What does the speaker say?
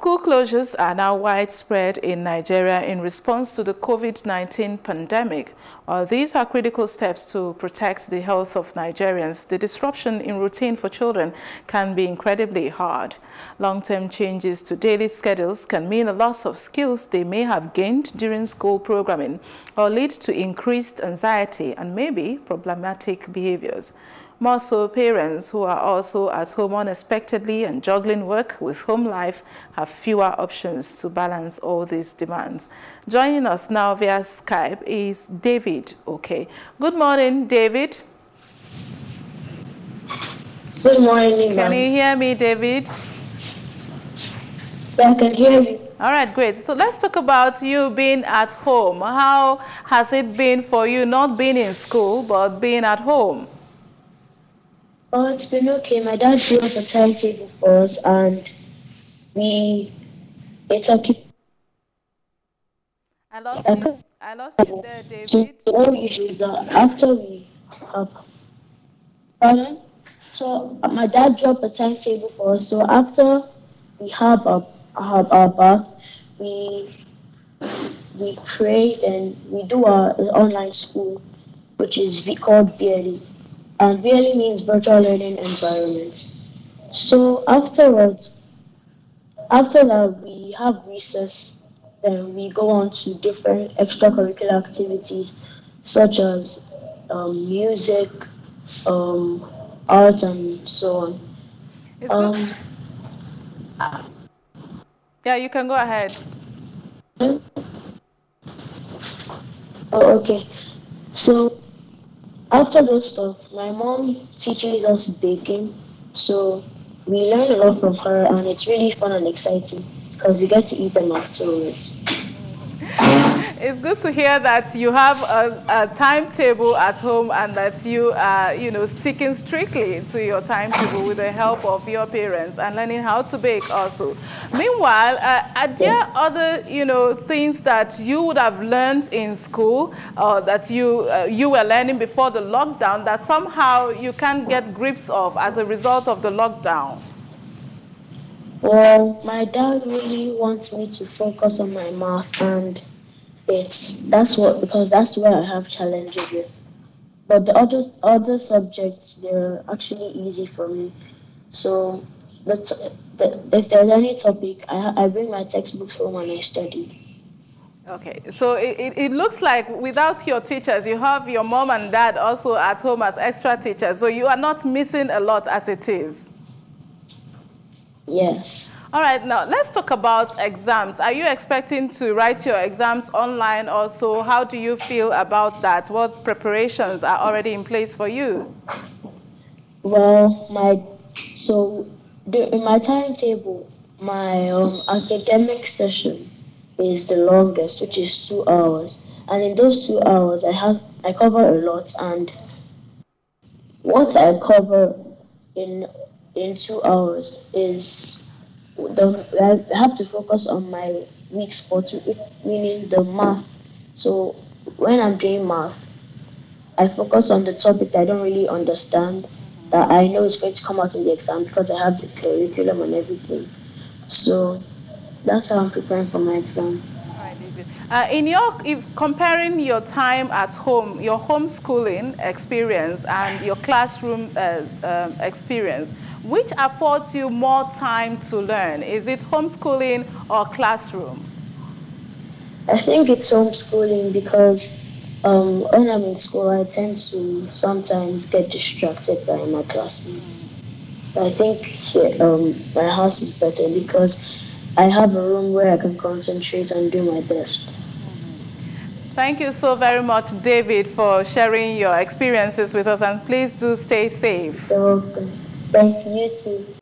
School closures are now widespread in Nigeria in response to the COVID-19 pandemic. These are critical steps to protect the health of Nigerians. The disruption in routine for children can be incredibly hard. Long-term changes to daily schedules can mean a loss of skills they may have gained during school programming or lead to increased anxiety and maybe problematic behaviors. More so, parents who are also at home unexpectedly and juggling work with home life have fewer options to balance all these demands. Joining us now via Skype is David Oke. Good morning, David. Good morning. Can you hear me, David? I can hear you. All right, great. So let's talk about you being at home. How has it been for you not being in school but being at home? Oh, it's been okay. My dad drew up a timetable for us, and it's okay. I lost you there, David. The only issue is that after we have problem, so my dad drew up a timetable for us. So after we have our bath, we pray, then we do our online school, which is called BLE. And BLE means virtual learning environment. So after that, we have recess, then we go on to different extracurricular activities, such as music, art, and so on. It's good. Yeah, you can go ahead. Oh, okay. So after those stuff, my mom teaches us baking, so we learn a lot from her, and it's really fun and exciting because we get to eat them afterwards. It's good to hear that you have a timetable at home and that you are, you know, sticking strictly to your timetable with the help of your parents and learning how to bake also. Meanwhile, are there other, you know, things that you would have learned in school or that you were learning before the lockdown that somehow you can't get grips of as a result of the lockdown? Well, my dad really wants me to focus on my math and because that's where I have challenges with. But the other subjects, they're actually easy for me. So if there's any topic, I bring my textbook home and I study. Okay, so it looks like without your teachers, you have your mom and dad also at home as extra teachers. So you are not missing a lot as it is. Yes. All right, now let's talk about exams. Are you expecting to write your exams online also? How do you feel about that? What preparations are already in place for you? Well, in my timetable, my academic session is the longest, which is 2 hours. And in those 2 hours, I cover a lot. And what I cover in 2 hours is I have to focus on my weak spot, meaning the math. So when I'm doing math, I focus on the topic that I don't really understand, that I know is going to come out in the exam because I have the curriculum and everything. So that's how I'm preparing for my exam. If comparing your time at home, your homeschooling experience and your classroom experience, which affords you more time to learn? Is it homeschooling or classroom? I think it's homeschooling because when I'm in school, I tend to sometimes get distracted by my classmates. So I think my house is better because I have a room where I can concentrate and do my best. Thank you so very much, David, for sharing your experiences with us, and please do stay safe. You're welcome. Thank you too.